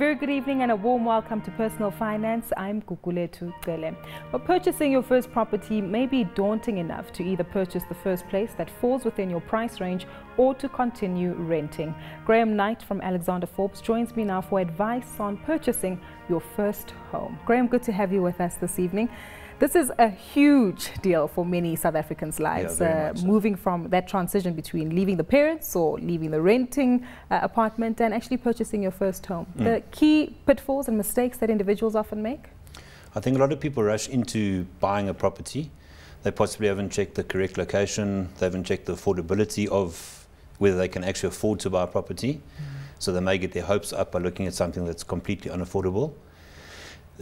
very good evening and a warm welcome to Personal Finance. I'm Kukuletu Cele. But purchasing your first property may be daunting enough to either purchase the first place that falls within your price range or to continue renting. Graeme Knight from Alexander Forbes joins me now for advice on purchasing your first home. Graeme, good to have you with us this evening. This is a huge deal for many South Africans' lives, moving from that transition between leaving the parents or leaving the renting apartment and actually purchasing your first home. The key pitfalls and mistakes that individuals often make? I think a lot of people rush into buying a property. They possibly haven't checked the correct location, they haven't checked the affordability of whether they can actually afford to buy a property. So they may get their hopes up by looking at something that's completely unaffordable.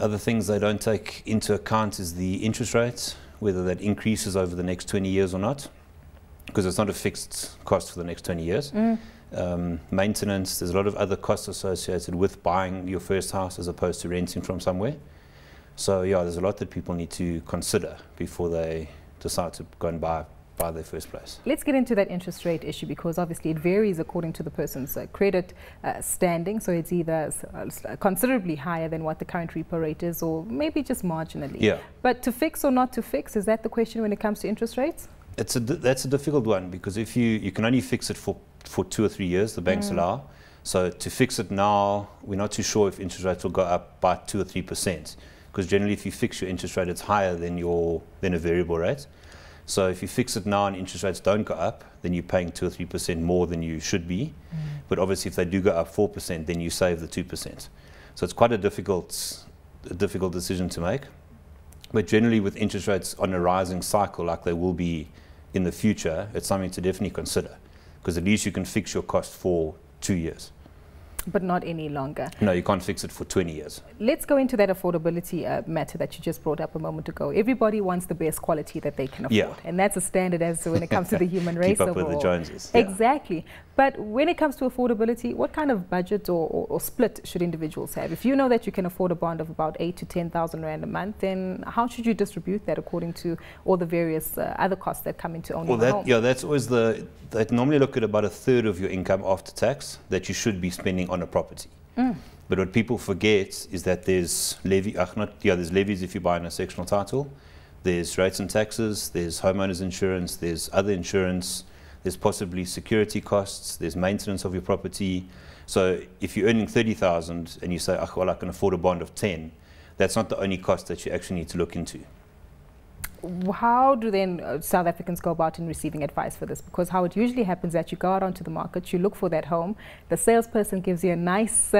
Other things they don't take into account is the interest rates, whether that increases over the next 20 years or not, because it's not a fixed cost for the next 20 years. Maintenance, there's a lot of other costs associated with buying your first house as opposed to renting from somewhere. So yeah, there's a lot that people need to consider before they decide to go and buy their first place. Let's get into that interest rate issue, because obviously it varies according to the person's credit standing, so it's either considerably higher than what the current repo rate is or maybe just marginally. But to fix or not to fix, is that the question when it comes to interest rates? It's a that's a difficult one, because if you can only fix it for 2 or 3 years, the banks allow. So to fix it now, we're not too sure if interest rates will go up by 2 or 3%, because generally if you fix your interest rate, it's higher than a variable rate. So if you fix it now and interest rates don't go up, then you're paying 2 or 3% more than you should be. But obviously if they do go up 4%, then you save the 2%. So it's quite a difficult decision to make. But generally with interest rates on a rising cycle like they will be in the future, it's something to definitely consider, because at least you can fix your cost for 2 years. But not any longer. No, you can't fix it for 20 years. Let's go into that affordability matter that you just brought up a moment ago. Everybody wants the best quality that they can afford. And that's a standard as to when it comes to the human race overall. Keep up with the Joneses. Exactly. But when it comes to affordability, what kind of budget or split should individuals have? If you know that you can afford a bond of about 8,000 to 10,000 rand a month, then how should you distribute that according to all the various other costs that come into owning a home? Yeah, that's always they normally look at about a third of your income after tax that you should be spending on a property. But what people forget is that there's there's levies if you buy in a sectional title, there's rates and taxes, there's homeowners insurance, there's other insurance, there's possibly security costs, there's maintenance of your property. So if you're earning 30,000 and you say, oh, well, I can afford a bond of 10, that's not the only cost that you actually need to look into. How do then South Africans go about in receiving advice for this? Because how it usually happens is that you go out onto the market, you look for that home, the salesperson gives you a nice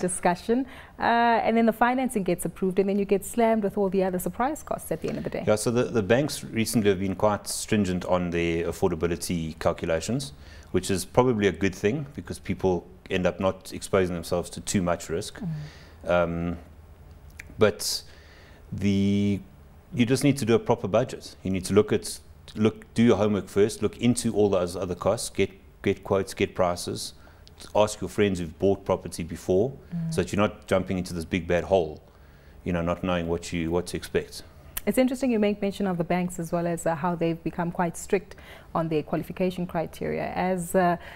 discussion, and then the financing gets approved, and then you get slammed with all the other surprise costs at the end of the day. Yeah, so the banks recently have been quite stringent on their affordability calculations, which is probably a good thing, because people end up not exposing themselves to too much risk. But you just need to do a proper budget. You need to do your homework first, look into all those other costs, get quotes, get prices, ask your friends who've bought property before, so that you're not jumping into this big bad hole, you know, not knowing what to expect. It's interesting you make mention of the banks, as well as how they've become quite strict on their qualification criteria. As a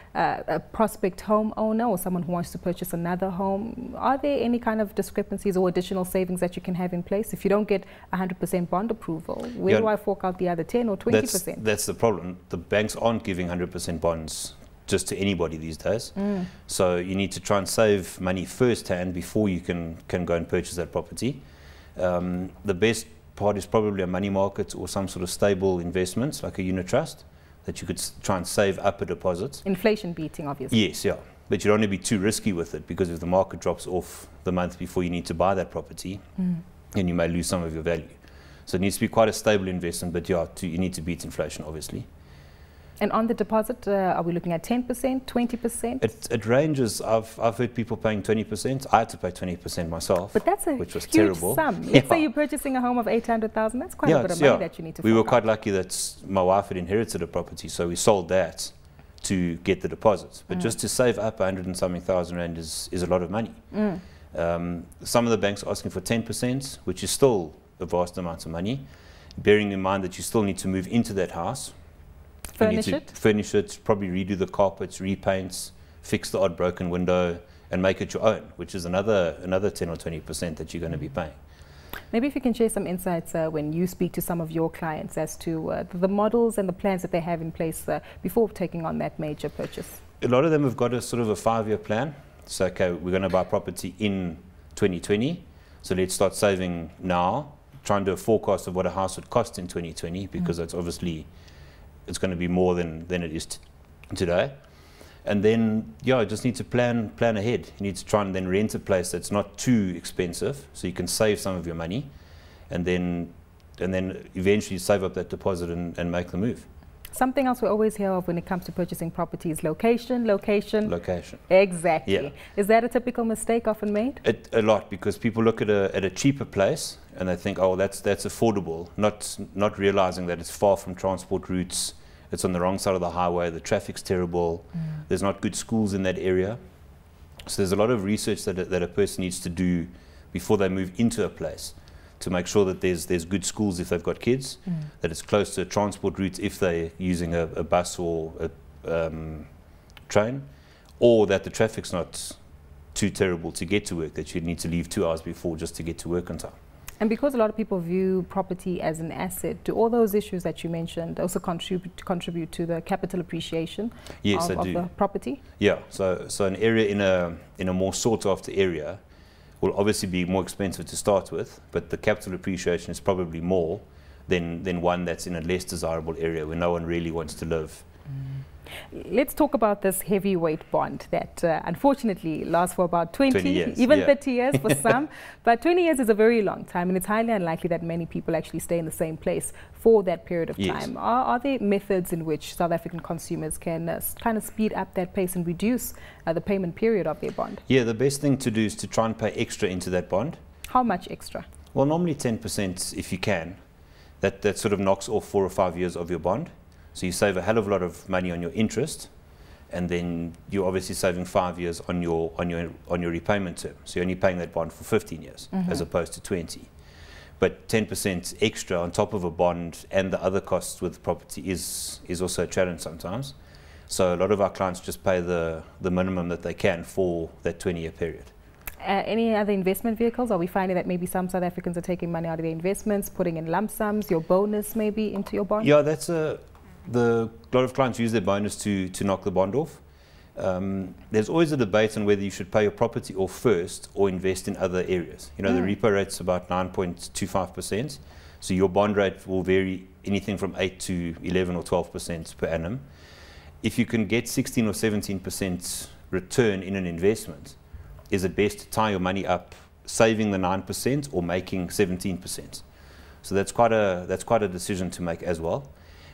prospect homeowner or someone who wants to purchase another home, are there any kind of discrepancies or additional savings that you can have in place? If you don't get 100% bond approval, where do I fork out the other 10 or 20%? That's the problem. The banks aren't giving 100% bonds just to anybody these days. So you need to try and save money firsthand before you can go and purchase that property. The best part is probably a money market or some sort of stable investments like a unit trust that you could try and save up a deposit. Inflation beating, obviously. Yes, but you don't want to be too risky with it, because if the market drops off the month before you need to buy that property, then you may lose some of your value. So it needs to be quite a stable investment, but you need to beat inflation, obviously. And on the deposit, are we looking at 10%, 20%? It ranges. I've heard people paying 20%. I had to pay 20% myself, but that's which was terrible. Sum. Let's say you're purchasing a home of 800,000. That's quite a bit of money that you need to. We were quite lucky that my wife had inherited a property, so we sold that to get the deposit. But just to save up 100 and something thousand rand is a lot of money. Some of the banks are asking for 10%, which is still a vast amount of money, bearing in mind that you still need to move into that house. Furnish it, probably redo the carpets, repaints, fix the odd broken window, and make it your own, which is another 10 or 20% that you're going to be paying. Maybe if you can share some insights when you speak to some of your clients as to the models and the plans that they have in place before taking on that major purchase. A lot of them have got a sort of a 5-year plan. So, okay, we're going to buy property in 2020, so let's start saving now, trying to do a forecast of what a house would cost in 2020, because that's obviously, it's going to be more than it is today. And then, yeah, you just need to plan ahead. You need to try and then rent a place that's not too expensive, so you can save some of your money, and then eventually save up that deposit and make the move. Something else we always hear of when it comes to purchasing property is location, location. Location. Exactly. Yeah. Is that a typical mistake often made? A lot, because people look at a cheaper place and they think, oh, that's affordable, not realizing that it's far from transport routes, it's on the wrong side of the highway, the traffic's terrible, there's not good schools in that area. So there's a lot of research that a person needs to do before they move into a place, to make sure that there's good schools if they've got kids, that it's close to transport routes if they're using a bus or a train, or that the traffic's not too terrible to get to work, that you need to leave 2 hours before just to get to work on time. And because a lot of people view property as an asset, do all those issues that you mentioned also contribute to the capital appreciation of the property? Yeah, so an area in a more sought-after area will obviously be more expensive to start with, but the capital appreciation is probably more than one that's in a less desirable area where no one really wants to live. Let's talk about this heavyweight bond that unfortunately lasts for about 20 years, even 30 years for some, but 20 years is a very long time, and it's highly unlikely that many people actually stay in the same place for that period of time. Are there methods in which South African consumers can kind of speed up that pace and reduce the payment period of their bond? Yeah, the best thing to do is to try and pay extra into that bond. How much extra? Well, normally 10% if you can. That sort of knocks off 4 or 5 years of your bond. So you save a hell of a lot of money on your interest, and then you're obviously saving 5 years on your repayment term. So you're only paying that bond for 15 years as opposed to 20. But 10% extra on top of a bond and the other costs with property is also a challenge sometimes. So a lot of our clients just pay the minimum that they can for that 20-year period. Any other investment vehicles? Are we finding that maybe some South Africans are taking money out of their investments, putting in lump sums, your bonus maybe into your bond? Yeah, that's a lot of clients use their bonus to knock the bond off. There's always a debate on whether you should pay your property off first or invest in other areas. You know, the repo rate's about 9.25%, so your bond rate will vary anything from 8 to 11 or 12% per annum. If you can get 16 or 17% return in an investment, is it best to tie your money up saving the 9% or making 17%? So that's quite a decision to make as well.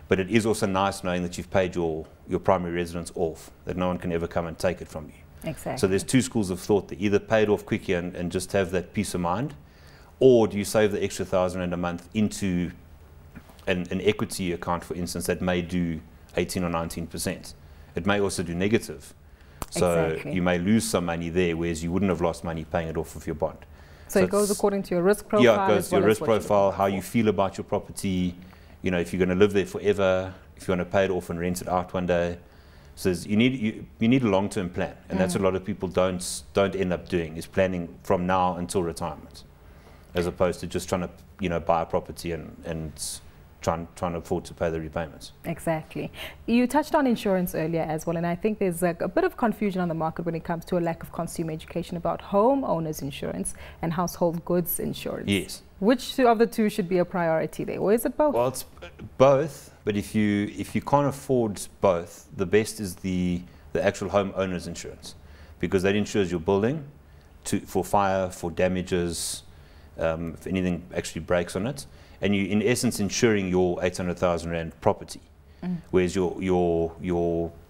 But it is also nice knowing that you've paid your primary residence off, that no one can ever come and take it from you. Exactly. So there's two schools of thought. They either pay it off quicker and just have that peace of mind, or do you save the extra R1,000 a month into an equity account, for instance, that may do 18 or 19%. It may also do negative. So you may lose some money there, whereas you wouldn't have lost money paying it off with your bond. So it goes according to your risk profile? Yeah, it goes to your risk profile, how you feel about your property. You know, if you're going to live there forever, if you want to pay it off and rent it out one day. So you need a long-term plan, and that's what a lot of people don't end up doing, is planning from now until retirement, as opposed to just trying to, you know, buy a property and trying to afford to pay the repayments. Exactly. You touched on insurance earlier as well, and I think there's a bit of confusion on the market when it comes to a lack of consumer education about homeowners insurance and household goods insurance. Yes. Which of the two should be a priority there, or is it both? Well, it's both, but if you can't afford both, the best is the actual homeowners insurance, because that insures your building for fire, for damages, if anything actually breaks on it, and you in essence insuring your 800,000 rand property, whereas your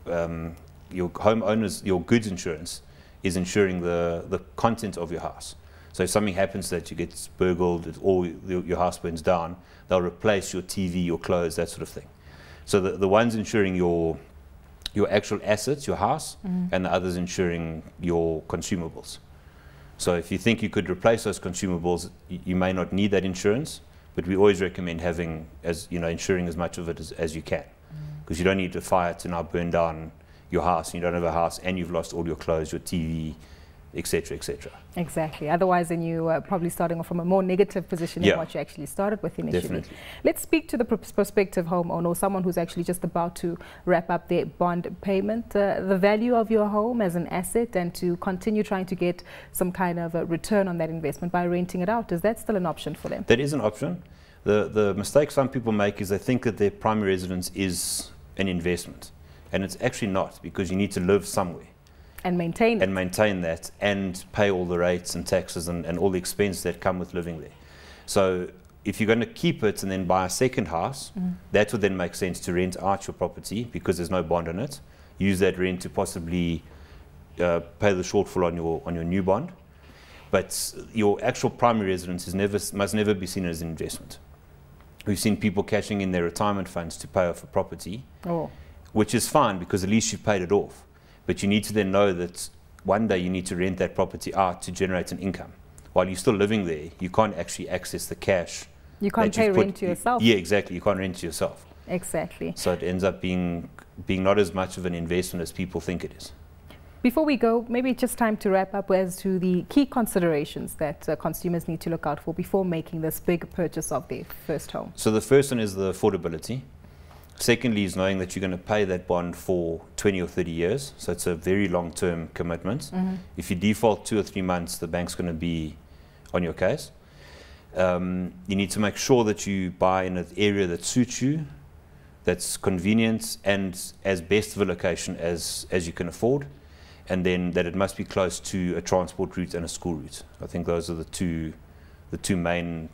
homeowners, your goods insurance is insuring the content of your house. So if something happens that you get burgled or your house burns down, they'll replace your TV, your clothes, that sort of thing. So the one's insuring your actual assets, your house, and the other's insuring your consumables. So if you think you could replace those consumables, you may not need that insurance, but we always recommend having, as you know, insuring as much of it as you can, because you don't need a fire to now burn down your house, and you don't have a house, and you've lost all your clothes, your TV, etc., etc. Exactly. Otherwise, then you are probably starting off from a more negative position than what you actually started with initially. Definitely. Let's speak to the prospective homeowner or someone who's actually just about to wrap up their bond payment. The value of your home as an asset, and to continue trying to get some kind of a return on that investment by renting it out. Is that still an option for them? That is an option. The mistake some people make is they think that their primary residence is an investment, and it's actually not, because you need to live somewhere. And maintain it. And maintain that, and pay all the rates and taxes and all the expenses that come with living there. So if you're going to keep it and then buy a second house, that would then make sense to rent out your property because there's no bond on it. Use that rent to possibly pay the shortfall on your new bond. But your actual primary residence is must never be seen as an investment. We've seen people cashing in their retirement funds to pay off a property, which is fine because at least you've paid it off. But you need to then know that one day you need to rent that property out to generate an income. While you're still living there, you can't actually access the cash. You can't pay rent to yourself. Yeah, exactly. You can't rent to yourself. Exactly. So it ends up being not as much of an investment as people think it is. Before we go, maybe it's just time to wrap up as to the key considerations that consumers need to look out for before making this big purchase of their first home. So the first one is the affordability. Secondly is knowing that you're going to pay that bond for 20 or 30 years. So it's a very long-term commitment. If you default 2 or 3 months, the bank's going to be on your case. You need to make sure that you buy in an area that suits you, that's convenient, and as best of a location as you can afford. And then that it must be close to a transport route and a school route. I think those are the two main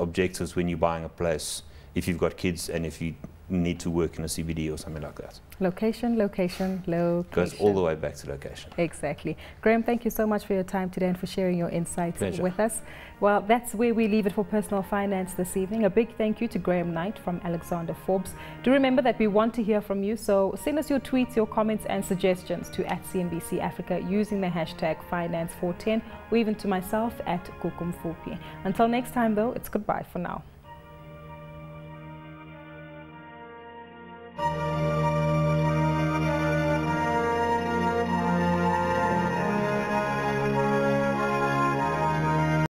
objectives when you're buying a place, if you've got kids and if you need to work in a CBD or something like that. Location, location, location. It goes all the way back to location. Exactly. Graeme, thank you so much for your time today and for sharing your insights with us. Well, that's where we leave it for Personal Finance this evening. A big thank you to Graeme Knight from Alexander Forbes. Do remember that we want to hear from you, so send us your tweets, your comments and suggestions to @CNBC Africa using the hashtag Finance410, or even to myself @Kukumfupi. Until next time though, it's goodbye for now.